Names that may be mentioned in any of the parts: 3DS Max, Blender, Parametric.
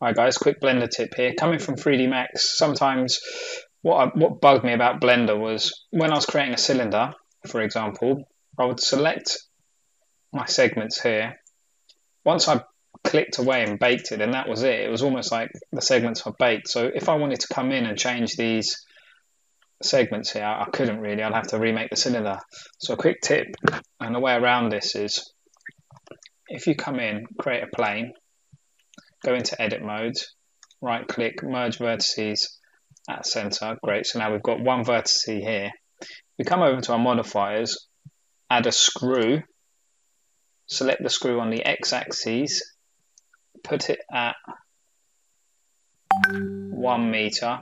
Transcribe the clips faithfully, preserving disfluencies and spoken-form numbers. All right, guys, quick Blender tip here. Coming from three D Max, sometimes what, I, what bugged me about Blender was when I was creating a cylinder, for example, I would select my segments here. Once I clicked away and baked it, and that was it. It was almost like the segments were baked. So if I wanted to come in and change these segments here, I couldn't really. I'd have to remake the cylinder. So a quick tip, and the way around this is, if you come in, create a plane, go into edit mode, right click, merge vertices at center. Great, so now we've got one vertex here. We come over to our modifiers, add a screw, select the screw on the x-axis, put it at one meter,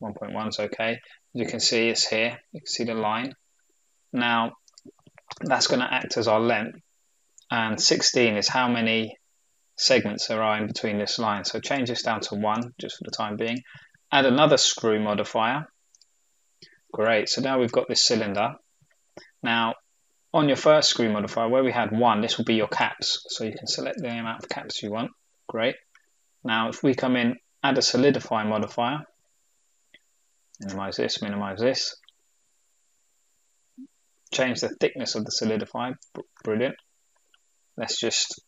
one point one is okay. As you can see, it's here, you can see the line. Now, that's gonna act as our length, and sixteen is how many segments there are in between this line. So change this down to one just for the time being. Add another screw modifier. Great, so now we've got this cylinder. Now on your first screw modifier where we had one, this will be your caps. So you can select the amount of caps you want. Great. Now if we come in, add a solidify modifier. Minimize this, minimize this. Change the thickness of the solidify. Brilliant. Let's just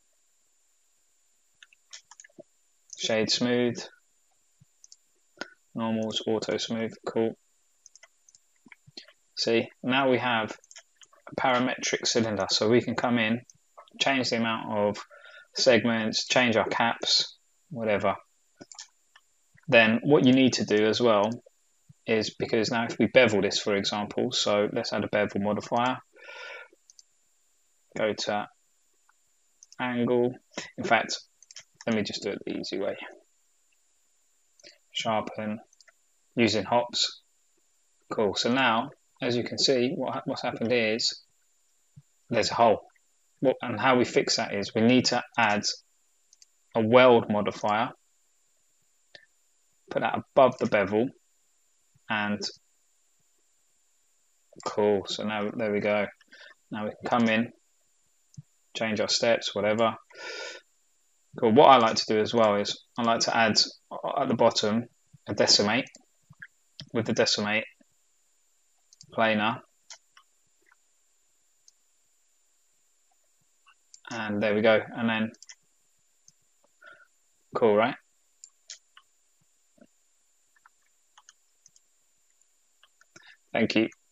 shade smooth, normals, auto smooth, cool. See, now we have a parametric cylinder, so we can come in, change the amount of segments, change our caps, whatever. Then what you need to do as well is, because now if we bevel this, for example, so let's add a bevel modifier, go to angle, in fact, let me just do it the easy way. Sharpen using hops. Cool. So now, as you can see, what, what's happened is there's a hole. What, and how we fix that is we need to add a weld modifier, put that above the bevel, and cool. So now, there we go. Now we can come in, change our steps, whatever. Cool. What I like to do as well is I like to add at the bottom a decimate. With the decimate, planar, and there we go. And then, cool, right? Thank you.